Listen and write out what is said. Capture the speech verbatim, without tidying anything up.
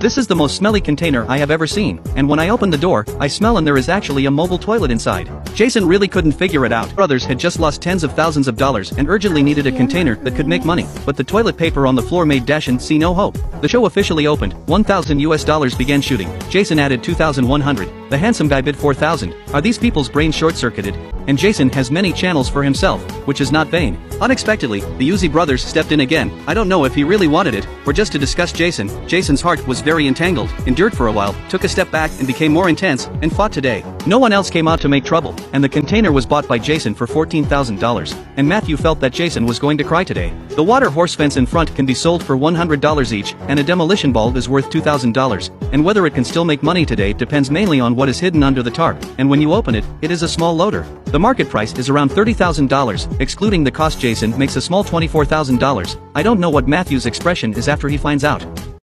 This is the most smelly container I have ever seen, and when I open the door, I smell and there is actually a mobile toilet inside. Jason really couldn't figure it out. Brothers had just lost tens of thousands of dollars and urgently needed a container that could make money, but the toilet paper on the floor made Dashin see no hope. The show officially opened, one thousand U S dollars began shooting, Jason added two thousand one hundred, the handsome guy bid four thousand. Are these people's brains short-circuited? And Jason has many channels for himself, which is not vain. Unexpectedly, the Uzi brothers stepped in again. I don't know if he really wanted it, or just to discuss Jason. Jason's heart was very entangled, endured for a while, took a step back and became more intense, and fought today. No one else came out to make trouble, and the container was bought by Jason for fourteen thousand dollars, and Matthew felt that Jason was going to cry today. The water horse fence in front can be sold for one hundred dollars each, and a demolition ball is worth two thousand dollars, and whether it can still make money today depends mainly on what is hidden under the tarp, and when you open it, it is a small loader. The market price is around thirty thousand dollars, excluding the cost. Jason makes a small twenty-four thousand dollars. I don't know what Matthew's expression is after he finds out.